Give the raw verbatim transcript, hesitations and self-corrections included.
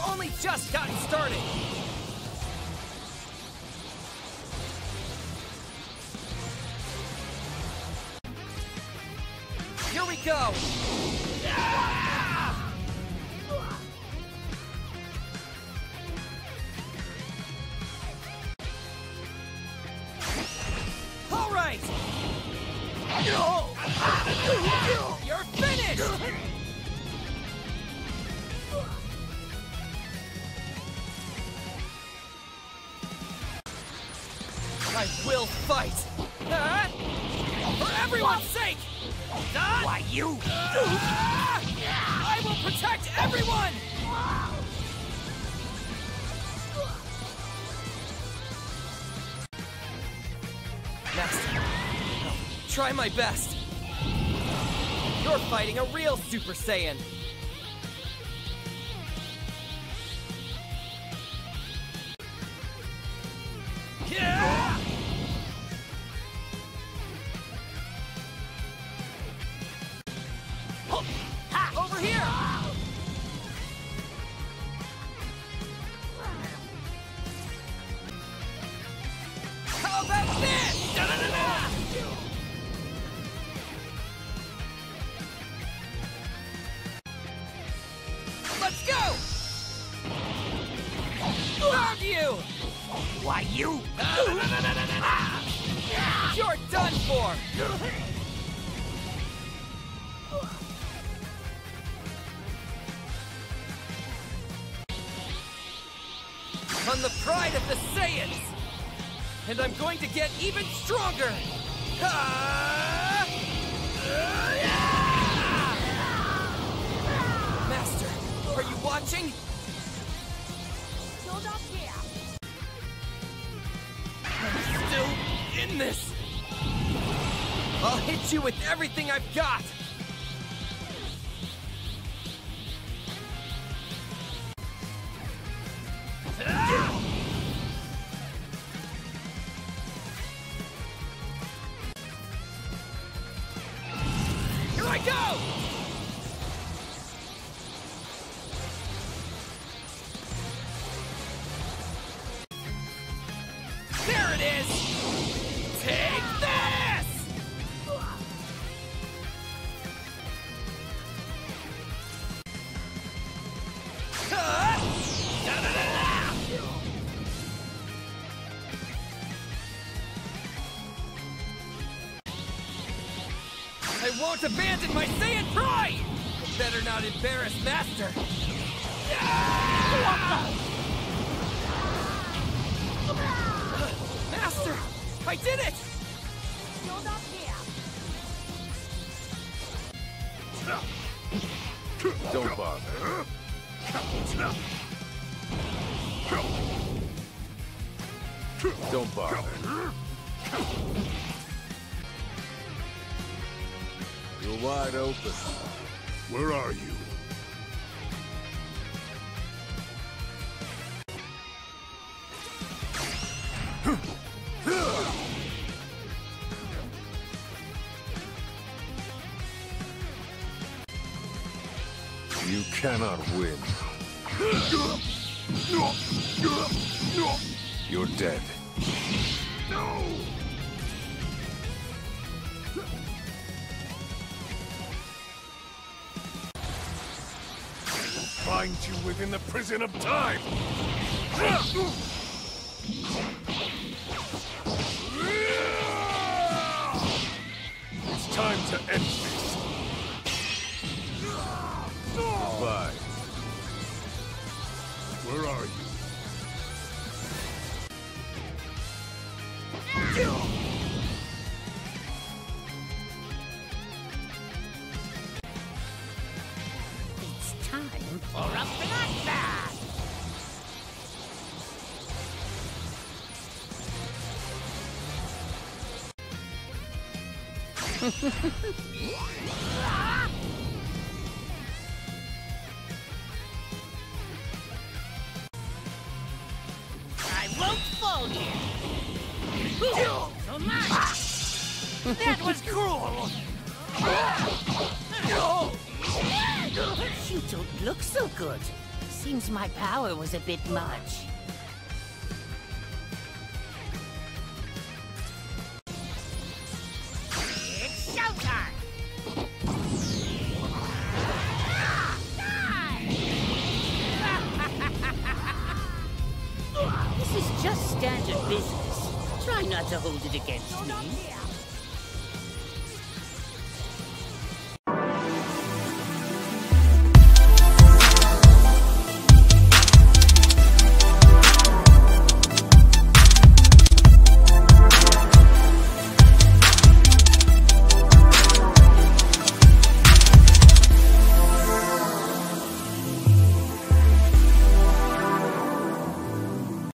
We've only just gotten started! Here we go! Ah! All right! No! You're finished! I will fight! Uh, for everyone's sake! Not... Why, you... Uh, I will protect everyone! Next, I'll try my best. You're fighting a real Super Saiyan. Let's go! Found you! Why, you? You're done for! I'm the pride of the Saiyans! And I'm going to get even stronger! Ah! Ah! Master! Are you watching? Hold up here. I'm still in this. I'll hit you with everything I've got. Ah! Here I go! I won't abandon my Saiyan pride! Better not embarrass Master! Master! I did it! You're not here! Don't bother. Don't bother. You're wide open. Where are you? You cannot win. You're dead. No! Find you within the prison of time! It's time to end this! Goodbye. Where are you? It's time. Or a blast! I won't fold you! So much! That was cruel! No! You don't look so good. Seems my power was a bit much. It's showtime! This is just standard business. Try not to hold it against me.